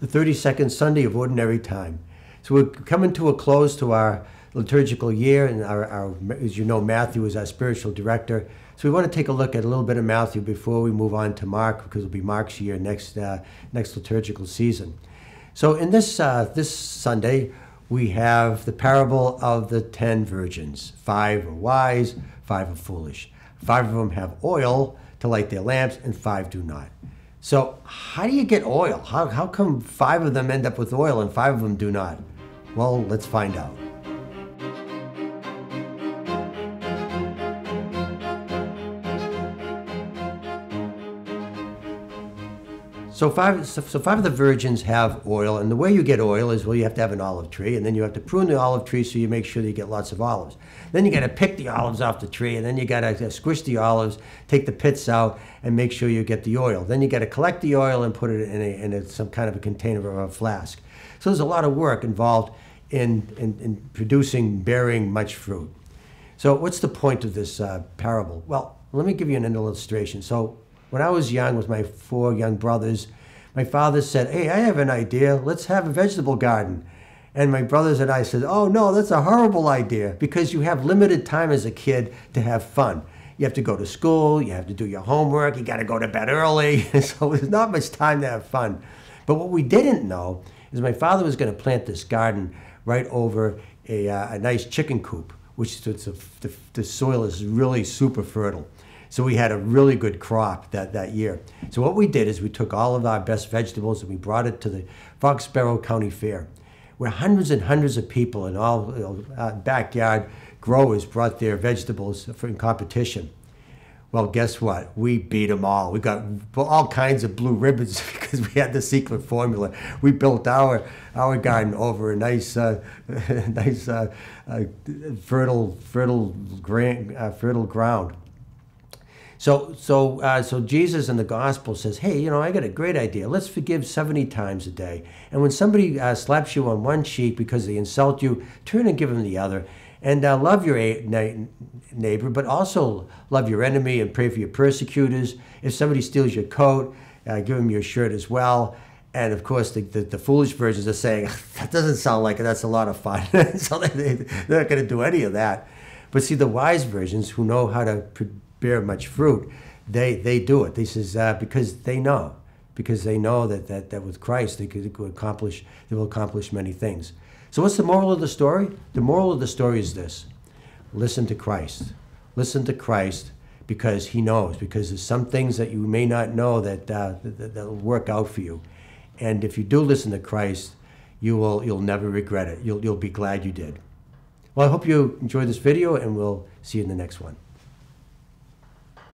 the 32nd Sunday of Ordinary Time. So we're coming to a close to our liturgical year, and as you know, Matthew is our spiritual director. So we want to take a look at a little bit of Matthew before we move on to Mark, because it'll be Mark's year next liturgical season. So in this Sunday, we have the parable of the 10 virgins. 5 are wise, 5 are foolish. 5 of them have oil to light their lamps, and 5 do not. So how do you get oil? How come 5 of them end up with oil and 5 of them do not? Well, let's find out. So five of the virgins have oil, and the way you get oil is, well, you have to have an olive tree, and then you have to prune the olive tree so you make sure that you get lots of olives. Then you got to pick the olives off the tree, and then you got to squish the olives, take the pits out, and make sure you get the oil. Then you got to collect the oil and put it in some kind of a container or a flask. So there's a lot of work involved in producing, bearing much fruit. So what's the point of this parable? Well, let me give you an illustration. So when I was young with my 4 young brothers, my father said, "Hey, I have an idea. Let's have a vegetable garden." And my brothers and I said, "Oh no, that's a horrible idea, because you have limited time as a kid to have fun. You have to go to school, you have to do your homework, you got to go to bed early." So there's not much time to have fun. But what we didn't know is my father was going to plant this garden right over a nice chicken coop, which the soil is really super fertile. So we had a really good crop that year. So what we did is we took all of our best vegetables and we brought it to the Foxborough County Fair, where hundreds and hundreds of people and all backyard growers brought their vegetables for in competition. Well, guess what? We beat them all. We got all kinds of blue ribbons because we had the secret formula. We built our garden over a nice, fertile ground. So Jesus in the gospel says, "Hey, you know, I got a great idea. Let's forgive 70 times a day. And when somebody slaps you on one cheek because they insult you, turn and give them the other. And love your neighbor, but also love your enemy and pray for your persecutors. If somebody steals your coat, give them your shirt as well." And of course, the foolish virgins are saying, "That doesn't sound like it. That's a lot of fun." So they're not going to do any of that. But see, the wise virgins who know how to bear much fruit, they do it. This is because they know that with Christ they will accomplish many things. So what's the moral of the story? The moral of the story is this: listen to Christ. Listen to Christ, because He knows. Because there's some things that you may not know that'll work out for you, and if you do listen to Christ, you'll never regret it. You'll be glad you did. Well, I hope you enjoyed this video, and we'll see you in the next one.